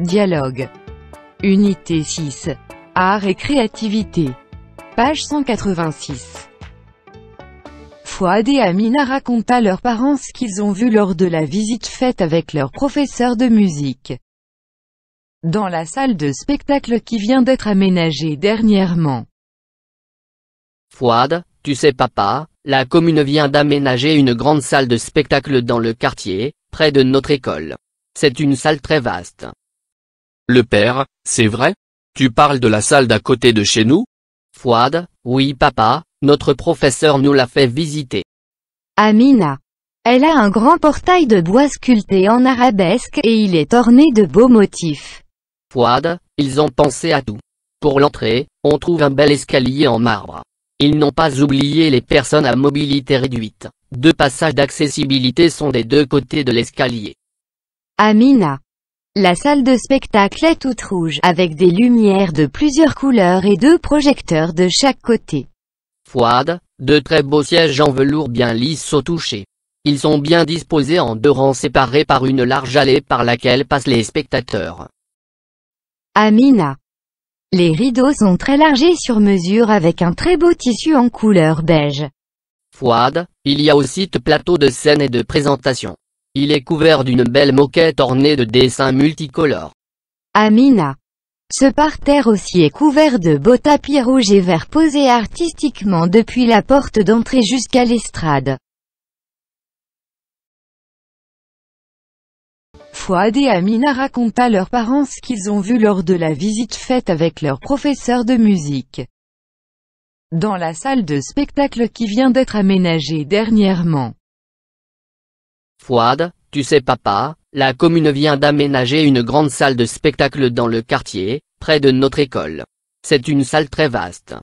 Dialogue. Unité 6. Art et créativité. Page 186. Fouad et Amina racontent à leurs parents ce qu'ils ont vu lors de la visite faite avec leur professeur de musique dans la salle de spectacle qui vient d'être aménagée dernièrement. Fouad, tu sais papa, la commune vient d'aménager une grande salle de spectacle dans le quartier, près de notre école. C'est une salle très vaste. Le père, c'est vrai? Tu parles de la salle d'à côté de chez nous? Fouad, oui papa, notre professeur nous l'a fait visiter. Amina. Elle a un grand portail de bois sculpté en arabesque et il est orné de beaux motifs. Fouad, ils ont pensé à tout. Pour l'entrée, on trouve un bel escalier en marbre. Ils n'ont pas oublié les personnes à mobilité réduite. Deux passages d'accessibilité sont des deux côtés de l'escalier. Amina. La salle de spectacle est toute rouge, avec des lumières de plusieurs couleurs et deux projecteurs de chaque côté. Fouad, de très beaux sièges en velours bien lisses au toucher. Ils sont bien disposés en deux rangs séparés par une large allée par laquelle passent les spectateurs. Amina. Les rideaux sont très larges et sur mesure avec un très beau tissu en couleur beige. Fouad, il y a aussi de plateau de scène et de présentation. Il est couvert d'une belle moquette ornée de dessins multicolores. Amina. Ce parterre aussi est couvert de beaux tapis rouges et verts posés artistiquement depuis la porte d'entrée jusqu'à l'estrade. Fouad et Amina racontent à leurs parents ce qu'ils ont vu lors de la visite faite avec leur professeur de musique dans la salle de spectacle qui vient d'être aménagée dernièrement. Fouad, tu sais papa, la commune vient d'aménager une grande salle de spectacle dans le quartier, près de notre école. C'est une salle très vaste.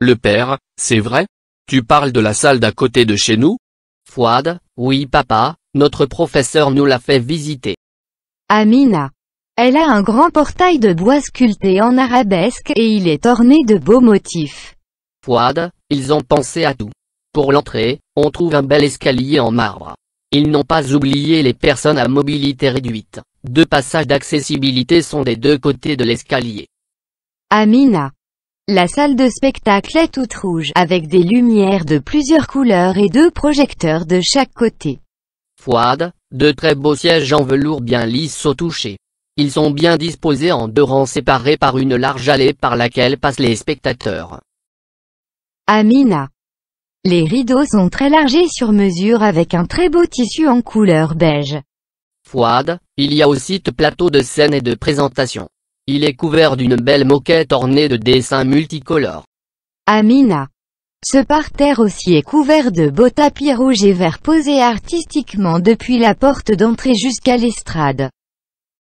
Le père, c'est vrai? Tu parles de la salle d'à côté de chez nous? Fouad, oui papa. Notre professeur nous l'a fait visiter. Amina. Elle a un grand portail de bois sculpté en arabesque et il est orné de beaux motifs. Fouad, ils ont pensé à tout. Pour l'entrée, on trouve un bel escalier en marbre. Ils n'ont pas oublié les personnes à mobilité réduite. Deux passages d'accessibilité sont des deux côtés de l'escalier. Amina. La salle de spectacle est toute rouge, avec des lumières de plusieurs couleurs et deux projecteurs de chaque côté. Fouad, de très beaux sièges en velours bien lisses au toucher. Ils sont bien disposés en deux rangs séparés par une large allée par laquelle passent les spectateurs. Amina. Les rideaux sont très larges et sur mesure avec un très beau tissu en couleur beige. Fouad, il y a aussi de plateau de scène et de présentation. Il est couvert d'une belle moquette ornée de dessins multicolores. Amina. Ce parterre aussi est couvert de beaux tapis rouges et verts posés artistiquement depuis la porte d'entrée jusqu'à l'estrade.